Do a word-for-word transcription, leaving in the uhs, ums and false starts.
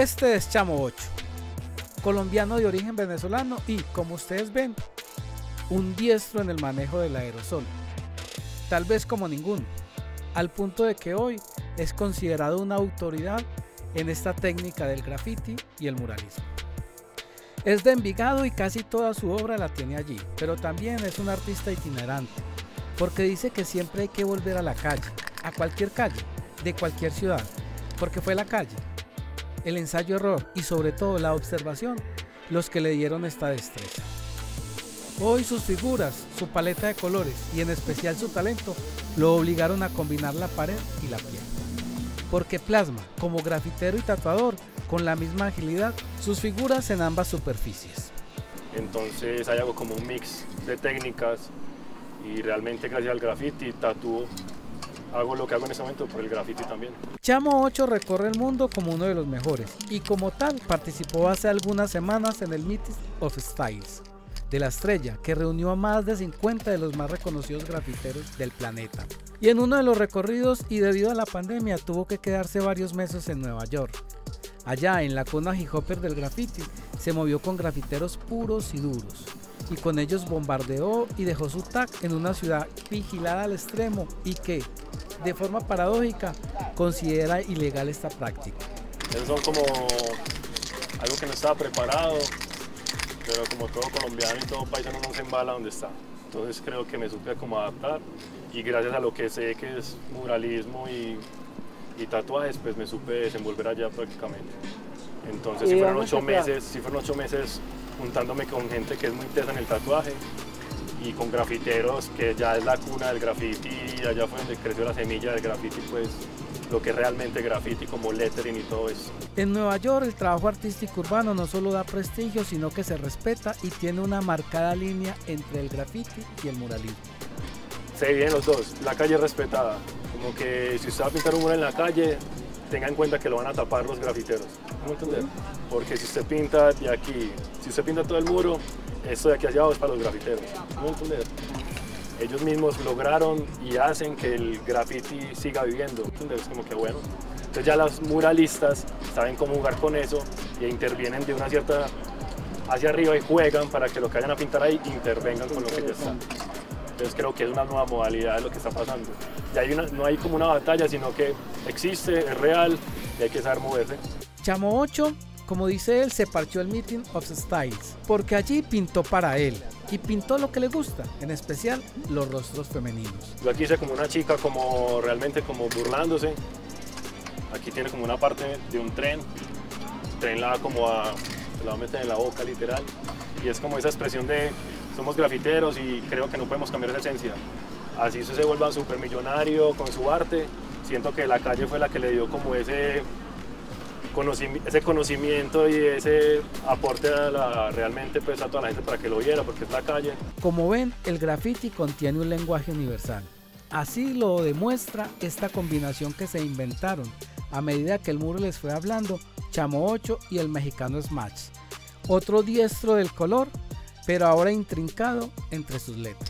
Este es Shamo ocho, colombiano de origen venezolano y, como ustedes ven, un diestro en el manejo del aerosol, tal vez como ninguno, al punto de que hoy es considerado una autoridad en esta técnica del graffiti y el muralismo. Es de Envigado y casi toda su obra la tiene allí, pero también es un artista itinerante, porque dice que siempre hay que volver a la calle, a cualquier calle, de cualquier ciudad, porque fue la calle, el ensayo error y sobre todo la observación los que le dieron esta destreza. Hoy sus figuras, su paleta de colores y en especial su talento lo obligaron a combinar la pared y la piel, porque plasma como grafitero y tatuador con la misma agilidad sus figuras en ambas superficies. Entonces hay algo como un mix de técnicas y realmente gracias al graffiti tatúo, hago lo que hago en ese momento por el graffiti también. Shamo ocho recorre el mundo como uno de los mejores y como tal participó hace algunas semanas en el Meeting of Styles de la estrella, que reunió a más de cincuenta de los más reconocidos grafiteros del planeta. Y en uno de los recorridos, y debido a la pandemia, tuvo que quedarse varios meses en Nueva York. Allá, en la cuna hip hopper del graffiti, se movió con grafiteros puros y duros, y con ellos bombardeó y dejó su tag en una ciudad vigilada al extremo y que, de forma paradójica, considera ilegal esta práctica. Eso es como algo que no estaba preparado, pero como todo colombiano y todo paisano no se embala donde está. Entonces creo que me supe como adaptar y gracias a lo que sé que es muralismo y, y tatuajes, pues me supe desenvolver allá prácticamente. Entonces si fueron, ocho meses, si fueron ocho meses juntándome con gente que es muy tesa en el tatuaje y con grafiteros que ya es la cuna del graffiti y allá fue donde creció la semilla del graffiti, pues lo que es realmente graffiti como lettering y todo eso. En Nueva York el trabajo artístico urbano no solo da prestigio, sino que se respeta y tiene una marcada línea entre el graffiti y el muralismo. Se dividen los dos, la calle es respetada, como que si usted va a pintar un muro en la calle, tenga en cuenta que lo van a tapar los grafiteros, ¿cómo entender? Porque si usted pinta de aquí, si usted pinta todo el muro, esto de aquí hacia abajo es para los grafiteros, ¿cómo entender? Ellos mismos lograron y hacen que el graffiti siga viviendo. Entonces, como que bueno. Entonces ya las muralistas saben cómo jugar con eso e intervienen de una cierta hacia arriba y juegan para que lo que vayan a pintar ahí intervengan con lo que ya está. Entonces creo que es una nueva modalidad de lo que está pasando. Y hay una, no hay como una batalla, sino que existe, es real y hay que saber moverse. Shamo ocho, como dice él, se parchó el Meeting of Styles, porque allí pintó para él. Y pintó lo que le gusta, en especial los rostros femeninos. Yo aquí hice como una chica como realmente como burlándose. Aquí tiene como una parte de un tren. El tren la va como a, se la va a meter en la boca literal. Y es como esa expresión de somos grafiteros y creo que no podemos cambiar esa esencia. Así se vuelva supermillonario con su arte. Siento que la calle fue la que le dio como ese ese conocimiento y ese aporte a la, realmente pues, a toda la gente para que lo viera, porque es la calle. Como ven, el graffiti contiene un lenguaje universal. Así lo demuestra esta combinación que se inventaron a medida que el muro les fue hablando, Shamo ocho y el mexicano Smash, otro diestro del color, pero ahora intrincado entre sus letras.